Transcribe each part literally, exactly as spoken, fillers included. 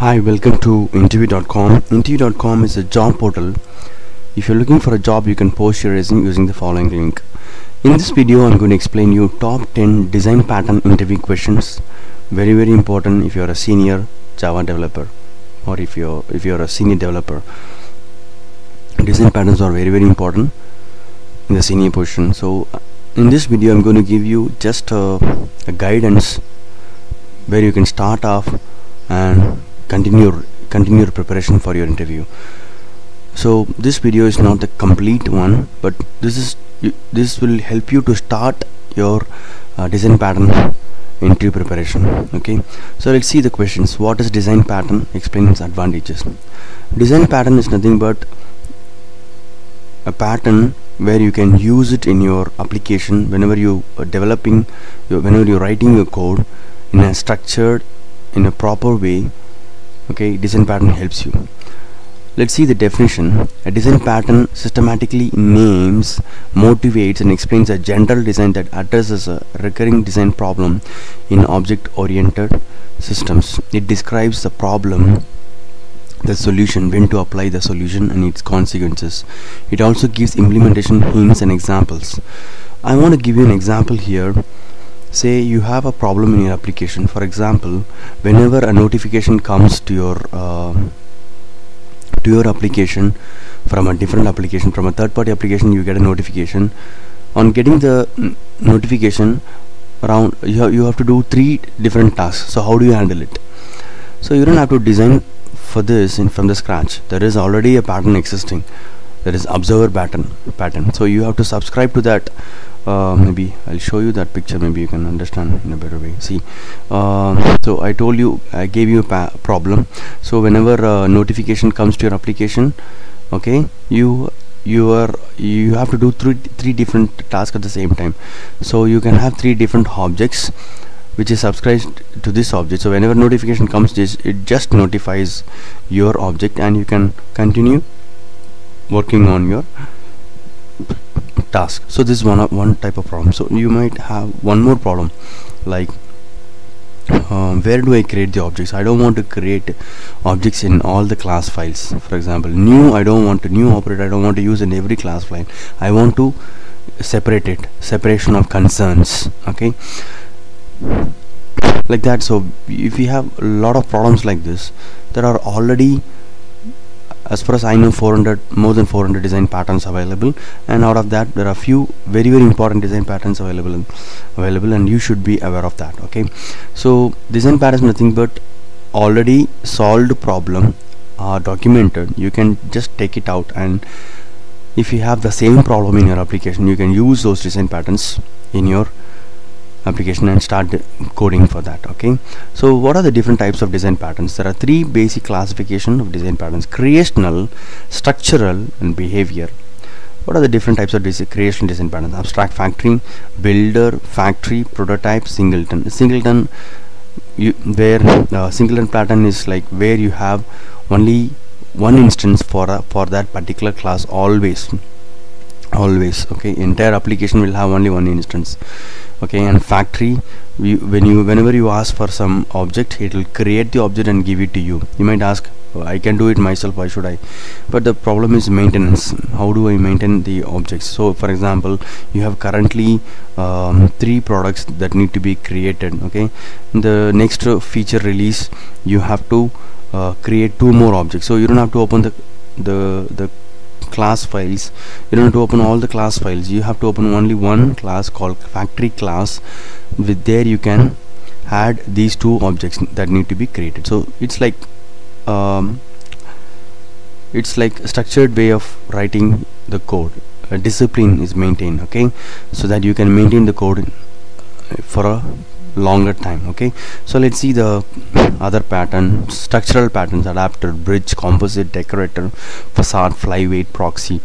Hi, welcome to interview dot com. interview dot com is a job portal. If you're looking for a job, you can post your resume using the following link. In this video, I'm going to explain you top ten design pattern interview questions. Very, very important if you're a senior Java developer or if you're if you're a senior developer. Design patterns are very, very important in the senior position. So, in this video, I'm going to give you just a, a guidance where you can start off and continue continue preparation for your interview. So this video is not the complete one, but this is this will help you to start your uh, design pattern interview preparation. Okay, so let's see the questions. What is design pattern? Explain its advantages. Design pattern is nothing but a pattern where you can use it in your application whenever you are developing your, whenever you're writing your code in a structured, in a proper way. Okay, design pattern helps you. Let's see the definition. A design pattern systematically names, motivates and explains a general design that addresses a recurring design problem in object-oriented systems. It describes the problem, the solution, when to apply the solution and its consequences. It also gives implementation hints and examples. I want to give you an example here. Say you have a problem in your application. For example, whenever a notification comes to your uh, to your application from a different application, from a third party application, you get a notification. On getting the notification around, you, ha you have to do three different tasks. So how do you handle it? So you don't have to design for this in, from the scratch. There is already a pattern existing. There is observer pattern pattern. So you have to subscribe to that. Uh, maybe I'll show you that picture, maybe you can understand in a better way. See, uh, so I told you, I gave you a problem. So whenever uh, notification comes to your application, okay, you you are you have to do three three different tasks at the same time. So you can have three different objects which is subscribed to this object. So whenever notification comes, this it just notifies your object and you can continue working on your task. So this is one, one type of problem. So you might have one more problem like uh, where do I create the objects? I don't want to create objects in all the class files. For example, new, I don't want to new operator, I don't want to use in every class file. I want to separate it, separation of concerns, okay, like that. So if you have a lot of problems like this, there are already, as far as I know, four hundred more than four hundred design patterns available, and out of that there are few very very important design patterns available available and you should be aware of that. Okay, so design patterns nothing but already solved problem are documented. You can just take it out, and if you have the same problem in your application, you can use those design patterns in your application and start coding for that. Okay, so what are the different types of design patterns? There are three basic classification of design patterns: creational, structural and behavior. What are the different types of creational design patterns? Abstract factory, builder, factory, prototype, singleton. Singleton you, where uh, singleton pattern is like where you have only one instance for uh, for that particular class always. Always, okay, entire application will have only one instance. Okay, and factory, we, when you whenever you ask for some object, it will create the object and give it to you. You might ask, oh, I can do it myself, why should I? But the problem is maintenance. How do I maintain the objects? So for example, you have currently um, three products that need to be created. Okay, in the next uh, feature release you have to uh, create two more objects. So you don't have to open the the the class files. You don't have to open all the class files. You have to open only one class called factory class. With there you can add these two objects that need to be created. So it's like um, it's like a structured way of writing the code. A discipline is maintained, okay, so that you can maintain the code for a longer time. Okay, so let's see the other pattern. Structural patterns: adapter, bridge, composite, decorator, facade, flyweight, proxy.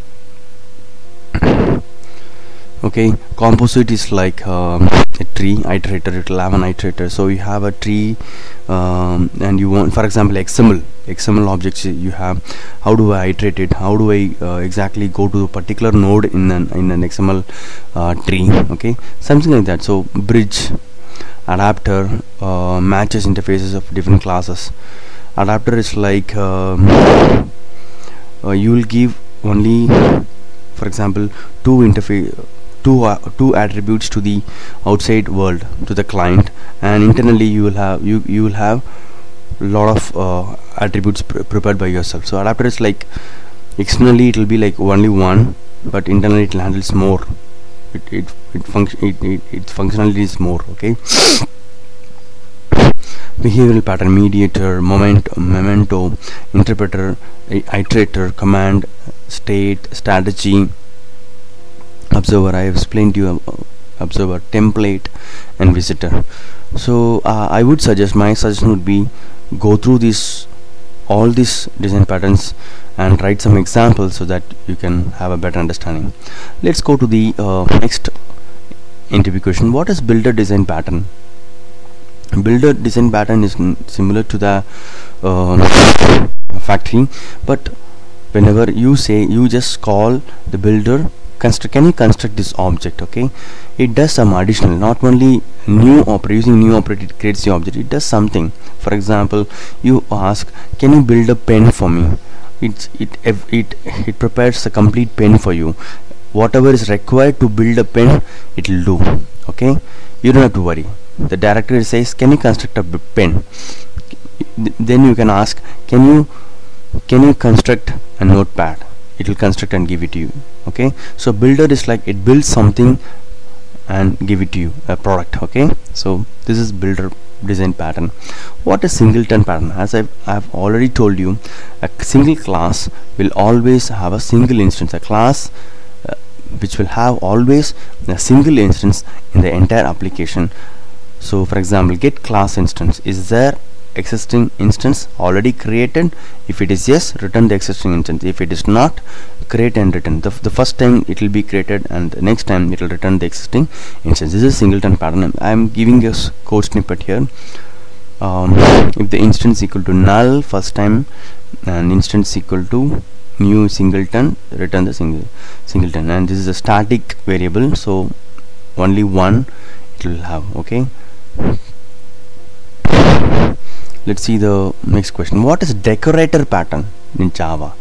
Okay, composite is like um, a tree, iterator, it will have an iterator. So you have a tree um, and you want, for example, X M L X M L objects you have. How do I iterate it? How do I uh, exactly go to a particular node in an, in an X M L uh, tree? Okay, something like that. So bridge, adapter uh, matches interfaces of different classes. Adapter is like um, uh, you will give only, for example, two interface two uh, two attributes to the outside world, to the client, and internally you will have you you will have lot of uh, attributes pre prepared by yourself. So adapter is like, externally it will be like only one, but internally it handles more. It it it function it, it its functionality is more. Okay. Behavioral pattern: mediator, moment, memento, interpreter, iterator, command, state, strategy, observer. I have explained to you uh, observer, template, and visitor. So uh, I would suggest, my suggestion would be, go through this all these design patterns and write some examples so that you can have a better understanding. Let's go to the uh, next interview question. What is builder design pattern? Builder design pattern is similar to the uh, factory, but whenever you say, you just call the builder construct, can you construct this object? Okay, it does some additional, not only new operator. Using new operator, it creates the object, it does something. For example, you ask, can you build a pen for me? It's, it it it it prepares a complete pen for you. Whatever is required to build a pen, it will do. Okay, you don't have to worry. The director says, can you construct a pen? Then you can ask, can you can you construct a notepad? It will construct and give it to you. Okay, so builder is like, it builds something and give it to you, a product. Okay, so this is builder design pattern. What is singleton pattern? As I've, I've already told you, a single class will always have a single instance, a class uh, which will have always a single instance in the entire application. So for example, get class instance. Is there existing instance already created? If it is yes, return the existing instance. If it is not, create and return. The, the first time it will be created, and the next time it will return the existing instance. This is singleton pattern. I am giving a code snippet here. Um, if the instance equal to null first time, and instance equal to new singleton, return the single singleton. And this is a static variable, so only one it will have. Okay. Let's see the next question. What is decorator pattern in Java?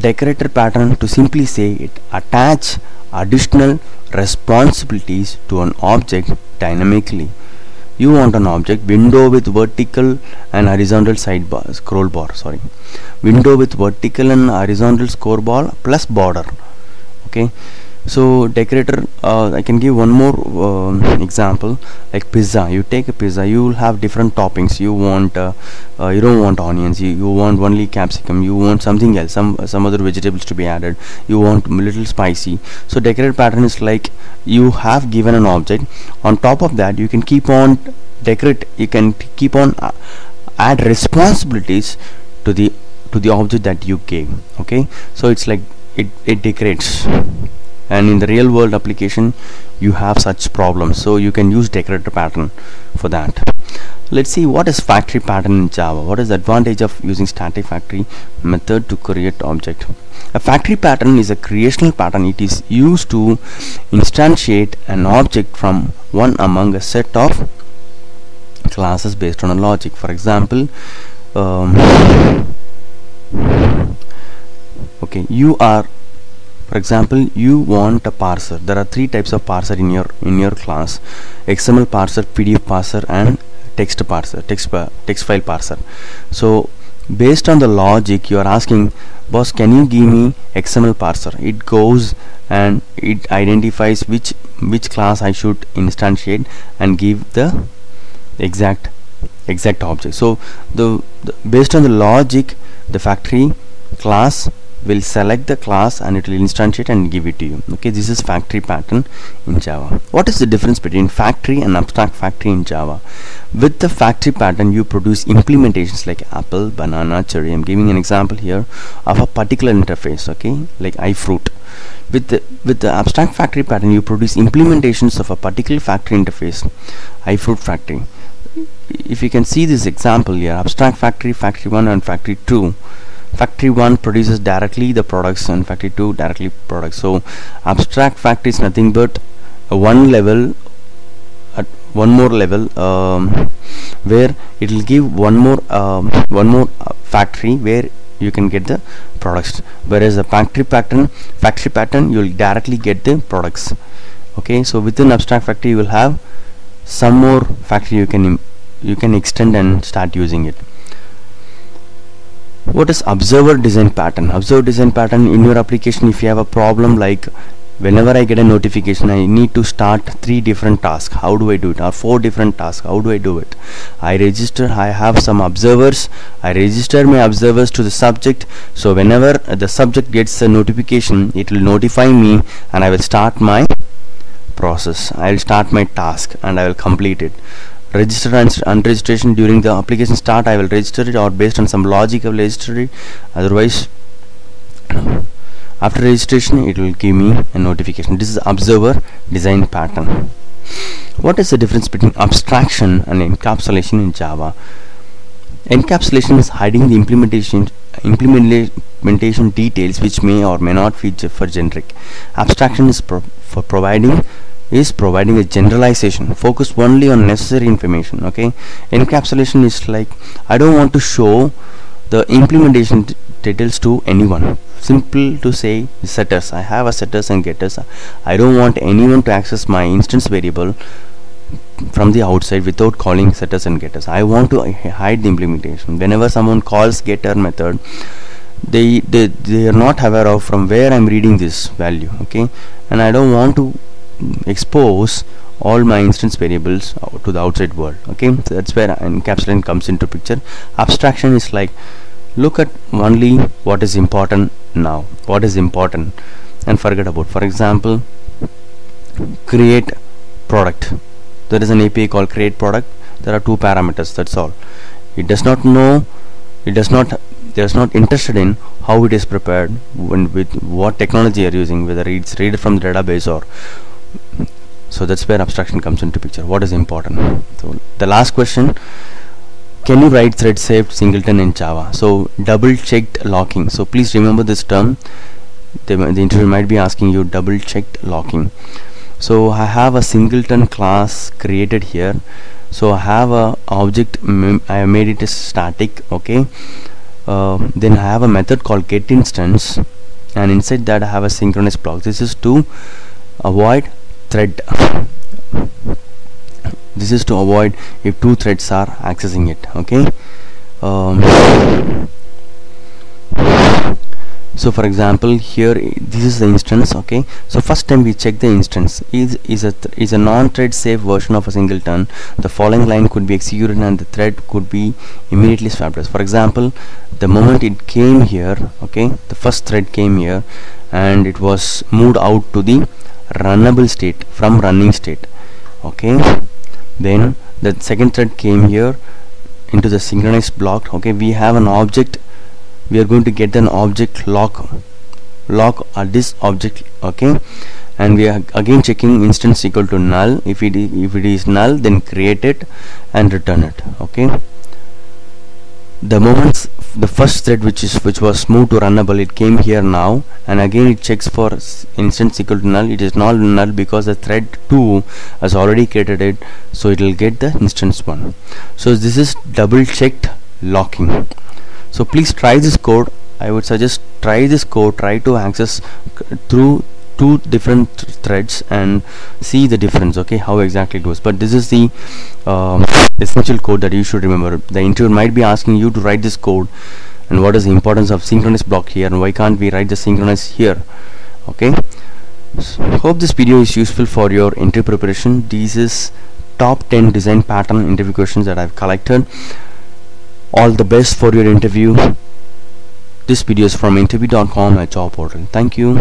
Decorator pattern, to simply say, it attach additional responsibilities to an object dynamically. You want an object window with vertical and horizontal sidebar, scroll bar, sorry, window with vertical and horizontal scroll bar plus border. Okay, so decorator, uh, I can give one more uh, example, like pizza. You take a pizza, you will have different toppings. You want uh, uh, you don't want onions, you, you want only capsicum, you want something else, some some other vegetables to be added, you want little spicy. So decorator pattern is like, you have given an object, on top of that you can keep on decorate, you can keep on uh, add responsibilities to the to the object that you gave. Okay, so it's like it, it decorates. And in the real world application, you have such problems, so you can use decorator pattern for that. Let's see what is factory pattern in Java. What is the advantage of using static factory method to create object? A factory pattern is a creational pattern. It is used to instantiate an object from one among a set of classes based on a logic. For example, um, okay, you are for example, you want a parser. There are three types of parser in your in your class: X M L parser, P D F parser, and text parser, text pa text file parser. So, based on the logic, you are asking, boss, can you give me X M L parser? It goes and it identifies which which class I should instantiate and give the exact exact object. So, the, the based on the logic, the factory class will select the class and it will instantiate and give it to you. Okay, this is factory pattern in Java. What is the difference between factory and abstract factory in Java? With the factory pattern, you produce implementations like apple, banana, cherry. I'm giving an example here of a particular interface. Okay, like iFruit. With the with the abstract factory pattern, you produce implementations of a particular factory interface, iFruit factory. If you can see this example here, abstract factory, factory one, and factory two. Factory one produces directly the products and factory two directly products. So abstract factory is nothing but a one level at one more level, um, where it will give one more um, one more factory where you can get the products, whereas the factory pattern factory pattern you will directly get the products. Okay, so within abstract factory you will have some more factory you can you can extend and start using it. What is observer design pattern? Observer design pattern in your application, if you have a problem like whenever I get a notification I need to start three different tasks, how do I do it, or four different tasks, how do I do it? I register, I have some observers, I register my observers to the subject, so whenever the subject gets a notification it will notify me and I will start my process, I will start my task and I will complete it. Register and unregistration during the application start, I will register it, or based on some logic I will register it, otherwise after registration it will give me a notification. This is observer design pattern. What is the difference between abstraction and encapsulation in Java? Encapsulation is hiding the implementation implementation details which may or may not feature for generic. Abstraction is pro for providing is providing a generalization focused only on necessary information. Okay, encapsulation is like I don't want to show the implementation details to anyone. Simple to say setters, I have a setters and getters, I don't want anyone to access my instance variable from the outside without calling setters and getters. I want to hide the implementation. Whenever someone calls getter method, they they, they are not aware of from where I'm reading this value. Okay, and I don't want to expose all my instance variables to the outside world. Okay, so that's where encapsulation comes into picture. Abstraction is like look at only what is important now, what is important, and forget about, for example, create product. There is an A P I called create product, there are two parameters, that's all. It does not know, it does not They're not interested in how it is prepared, when with what technology you're using, whether it's read from the database or so. That's where abstraction comes into picture. What is important? So the last question: can you write thread saved singleton in Java? So double checked locking. So please remember this term. The, the interview might be asking you double checked locking. So I have a singleton class created here. So I have a object. I made it static. Okay. Uh, then I have a method called get instance, and inside that I have a synchronous block. This is to avoid thread. This is to avoid if two threads are accessing it. Okay. Um, so for example, here this is the instance. Okay. So first time we check the instance is is a is a non-thread safe version of a singleton. The following line could be executed and the thread could be immediately swapped. For example, the moment it came here, okay, the first thread came here and it was moved out to the runnable state from running state. Okay, then the second thread came here into the synchronized block. Okay, we have an object, we are going to get an object lock lock at this object. Okay, and we are again checking instance equal to null. If it is, if it is null, then create it and return it. Okay, the moment the first thread which is which was moved to runnable, it came here now, and again it checks for instance equal to null. It is not null because the thread two has already created it, so it will get the instance one. So this is double checked locking. So please try this code. I would suggest try this code, try to access through two different threads and see the difference. Okay, how exactly it goes. But this is the um, essential code that you should remember. The interviewer might be asking you to write this code, and what is the importance of synchronous block here, and why can't we write the synchronous here. Okay, so hope this video is useful for your interview preparation. This is top ten design pattern interview questions that I've collected. All the best for your interview. This video is from interview dot com, my job portal. Thank you.